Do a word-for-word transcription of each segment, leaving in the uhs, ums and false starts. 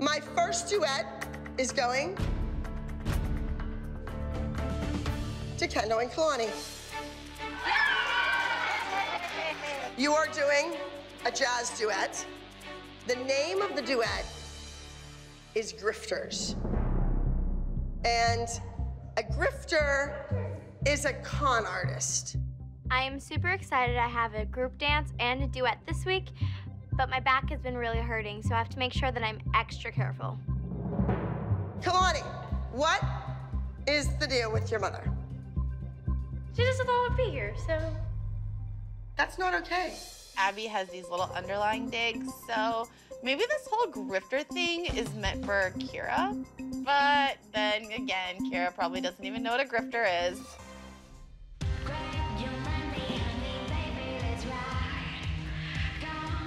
My first duet is going to Kendall and Kalani. You are doing a jazz duet. The name of the duet is Grifters. And a grifter is a con artist. I am super excited. I have a group dance and a duet this week, but my back has been really hurting, so I have to make sure that I'm extra careful. Kalani, what is the deal with your mother? She doesn't want to be here, so... That's not okay. Abby has these little underlying digs, so maybe this whole grifter thing is meant for Kira. But then again, Kira probably doesn't even know what a grifter is.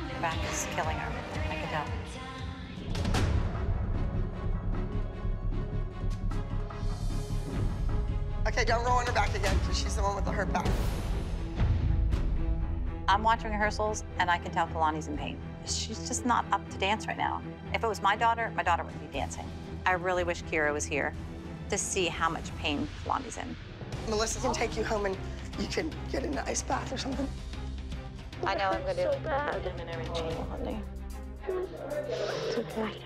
Her back is killing her. I can tell. Okay, don't roll on her back again, because she's the one with the hurt back. I'm watching rehearsals, and I can tell Kalani's in pain. She's just not up to dance right now. If it was my daughter, my daughter would be dancing. I really wish Kira was here to see how much pain Kalani's in. Melissa can take you home, and you can get in the ice bath or something. I know I'm going to do it. I'm going to do everything on me. It's okay.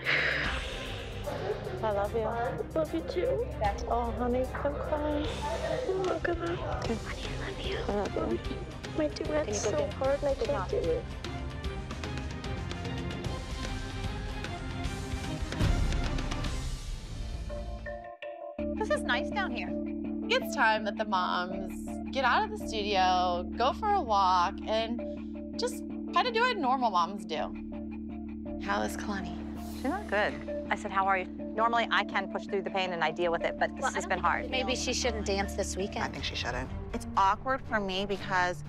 I love you. I love you too. Oh, honey, I'm crying. Oh, come on. Okay. Honey, I love you. I love you. My duet's so do? hard, and I can't do it. This is nice down here. It's time that the moms get out of the studio, go for a walk, and just kind of do what normal moms do. How is Kalani? She's not good. I said, how are you? Normally, I can push through the pain and I deal with it, but this well, has been hard. Maybe she shouldn't dance this weekend. I think she shouldn't. It's awkward for me because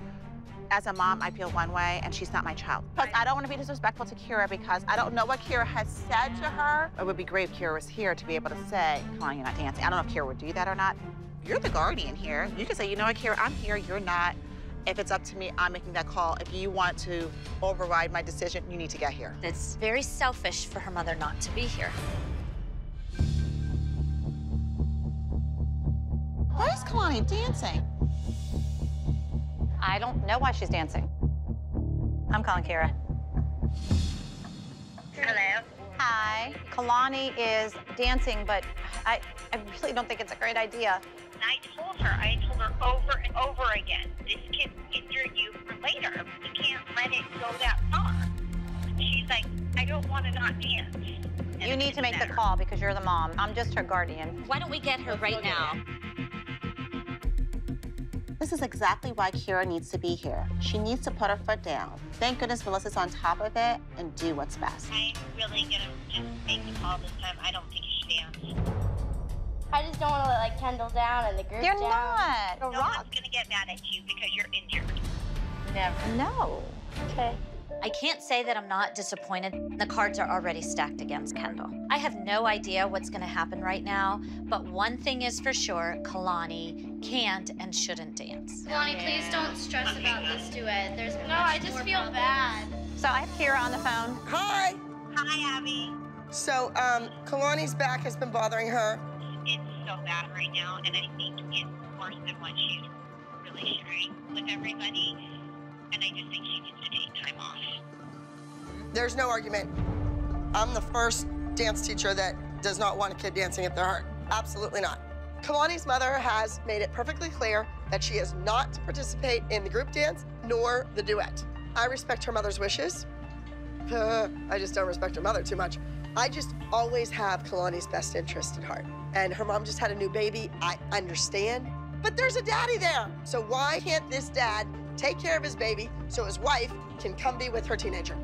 as a mom, I feel one way, and she's not my child. Plus, I don't want to be disrespectful to Kira because I don't know what Kira has said to her. It would be great if Kira was here to be able to say, Kalani, you're not dancing. I don't know if Kira would do that or not. You're the guardian here. You can say, you know what, Kira, I'm here, you're not. If it's up to me, I'm making that call. If you want to override my decision, you need to get here. It's very selfish for her mother not to be here. Why is Kalani dancing? I don't know why she's dancing. I'm calling Kira. Hello. Hi. Kalani is dancing, but I, I really don't think it's a great idea. And I told her, I told her over and over again, this can injure you for later. We can't let it go that far. She's like, I don't want to not dance. And you need to make the call because you're the mom. I'm just her guardian. Why don't we get her right now? This is exactly why Kira needs to be here. She needs to put her foot down. Thank goodness Melissa's on top of it and do what's best. I'm really going to just make the call this time. I don't think she dances. I just don't want to let like Kendall down and the group You're down. not. No rock. one's gonna get mad at you because you're injured. Never. No. Okay. I can't say that I'm not disappointed. The cards are already stacked against Kendall. I have no idea what's gonna happen right now, but one thing is for sure: Kalani can't and shouldn't dance. Kalani, yeah. please don't stress okay. about this duet. There's no. I just feel problems. bad. So I have Kira on the phone. Hi. Hi, Abby. So um, Kalani's back has been bothering her. It's so bad right now, and I think it's worse than what she's really sharing with everybody, and I just think she needs to take time off. There's no argument. I'm the first dance teacher that does not want a kid dancing at their heart. Absolutely not. Kalani's mother has made it perfectly clear that she is not to participate in the group dance nor the duet. I respect her mother's wishes. Uh, I just don't respect her mother too much. I just always have Kalani's best interest at heart. And her mom just had a new baby, I understand. But there's a daddy there. So why can't this dad take care of his baby so his wife can come be with her teenager?